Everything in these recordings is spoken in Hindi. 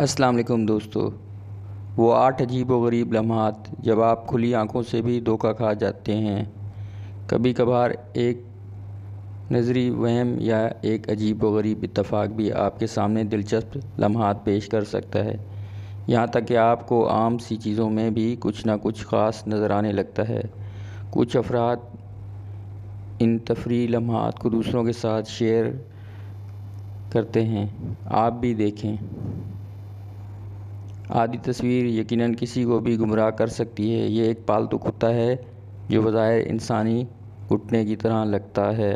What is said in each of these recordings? अस्सलाम वालेकुम दोस्तों। वो 8 अजीब व गरीब लम्हात जब आप खुली आँखों से भी धोखा खा जाते हैं। कभी कभार एक नजरी वहम या एक अजीब व गरीब इत्तफाक भी आपके सामने दिलचस्प लम्हात पेश कर सकता है, यहाँ तक कि आपको आम सी चीज़ों में भी कुछ ना कुछ ख़ास नज़र आने लगता है। कुछ अफराद इन तफरी लम्हात को दूसरों के साथ शेयर करते हैं। आप भी देखें। आधी तस्वीर यकीनन किसी को भी गुमराह कर सकती है। ये एक पालतू कुत्ता है जो बज़ाहिर इंसानी घुटने की तरह लगता है।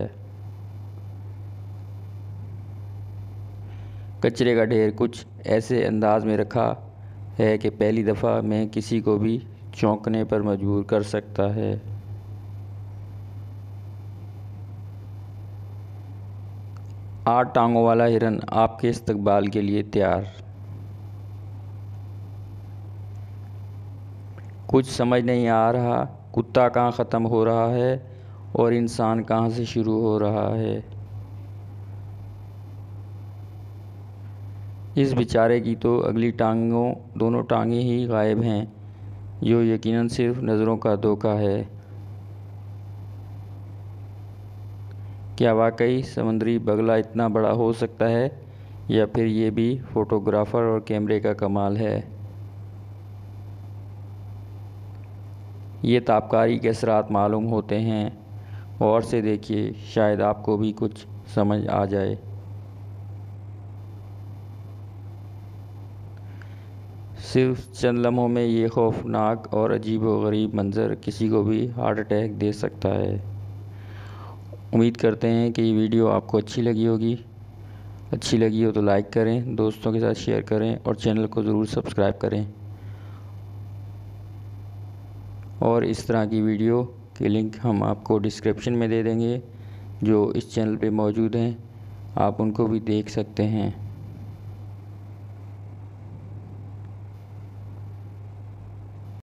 कचरे का ढेर कुछ ऐसे अंदाज में रखा है कि पहली दफ़ा में किसी को भी चौंकने पर मजबूर कर सकता है। आठ टांगों वाला हिरन आपके इस्तकबाल के लिए तैयार। कुछ समझ नहीं आ रहा, कुत्ता कहाँ ख़त्म हो रहा है और इंसान कहाँ से शुरू हो रहा है। इस बेचारे की तो अगली टांगों दोनों टांगें ही गायब हैं, जो यकीनन सिर्फ नज़रों का धोखा है। क्या वाकई समुद्री बगला इतना बड़ा हो सकता है, या फिर ये भी फोटोग्राफ़र और कैमरे का कमाल है? ये ताबकारी के असरात मालूम होते हैं। गौर से देखिए, शायद आपको भी कुछ समझ आ जाए। सिर्फ चंद लम्हों में ये खौफनाक और अजीब व गरीब मंज़र किसी को भी हार्ट अटैक दे सकता है। उम्मीद करते हैं कि ये वीडियो आपको अच्छी लगी होगी। अच्छी लगी हो तो लाइक करें, दोस्तों के साथ शेयर करें और चैनल को ज़रूर सब्सक्राइब करें। और इस तरह की वीडियो के लिंक हम आपको डिस्क्रिप्शन में दे देंगे, जो इस चैनल पे मौजूद हैं। आप उनको भी देख सकते हैं।